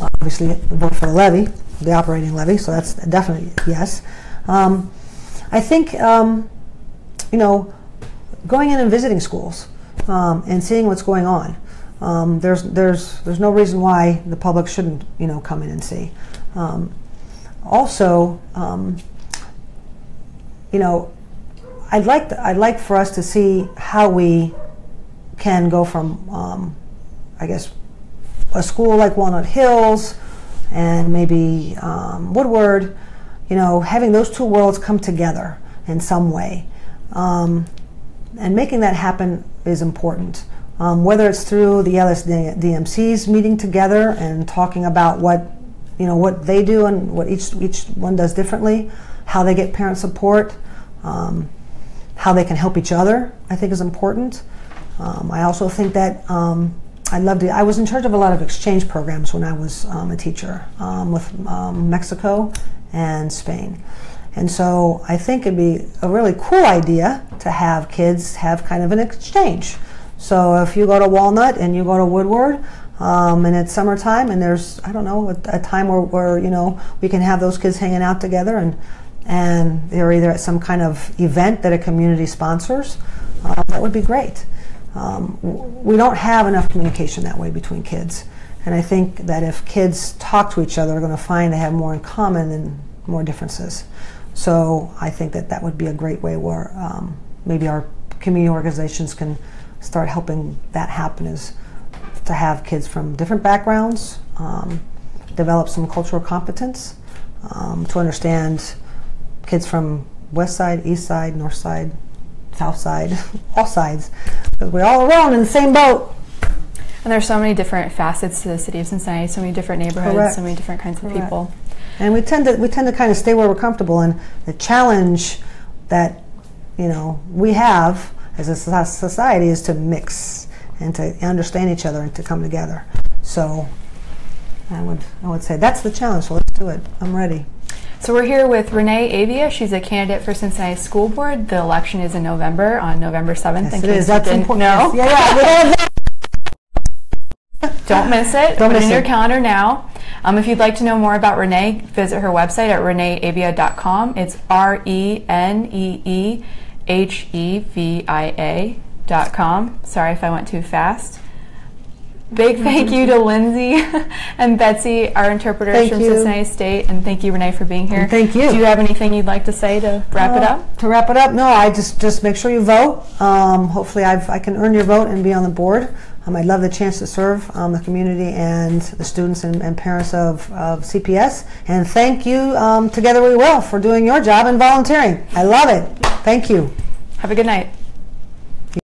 obviously, vote for the levy, the operating levy, so that's definitely yes. Um, I think, um, you know, going in and visiting schools um, and seeing what's going on, um, there's, there's, there's no reason why the public shouldn't, you know, come in and see. Um, also, um, you know, I'd like to, I'd like for us to see how we can go from, um, I guess, a school like Walnut Hills and maybe um, Woodward, you know, having those two worlds come together in some way. Um, and making that happen is important. Um, whether it's through the L S D M Cs meeting together and talking about what, you know, what they do and what each, each one does differently, how they get parent support, um, how they can help each other, I think is important. Um, I also think that um, I loved it. I was in charge of a lot of exchange programs when I was um, a teacher um, with um, Mexico and Spain. And so I think it'd be a really cool idea to have kids have kind of an exchange. So if you go to Walnut and you go to Woodward, um, and it's summertime and there's, I don't know, a, a time where, where, you know, we can have those kids hanging out together and and they're either at some kind of event that a community sponsors, uh, that would be great. Um, we don't have enough communication that way between kids. And I think that if kids talk to each other, they're going to find they have more in common than more differences. So I think that that would be a great way where um, maybe our community organizations can start helping that happen, is to have kids from different backgrounds um, develop some cultural competence, um, to understand kids from west side, east side, north side, south side, all sides, because we're all around in the same boat. And there's so many different facets to the city of Cincinnati, so many different neighborhoods, Correct. so many different kinds Correct. of people. And we tend to we tend to kind of stay where we're comfortable, and the challenge that, you know, we have as a society is to mix and to understand each other and to come together. So I would I would say that's the challenge, so let's do it. I'm ready. So we're here with Renee Hevia. She's a candidate for Cincinnati School Board. The election is in November, on November seventh. Yes, in case it is. That's important. No. Yeah, yeah. Don't miss it. Don't Put miss it in your calendar now. Um, if you'd like to know more about Renee, visit her website at renee hevia dot com. It's R E N E E H E V I A dot com. Sorry if I went too fast. Big thank you to Lindsay and Betsy, our interpreters thank from you. Cincinnati State, and thank you, Renee, for being here. And thank you. Do you have anything you'd like to say to wrap uh, it up? To wrap it up? No, I just just make sure you vote. Um, hopefully I've, I can earn your vote and be on the board. Um, I'd love the chance to serve um, the community and the students and, and parents of, of C P S. And thank you, um, Together We Will, for doing your job and volunteering. I love it. Thank you. Have a good night.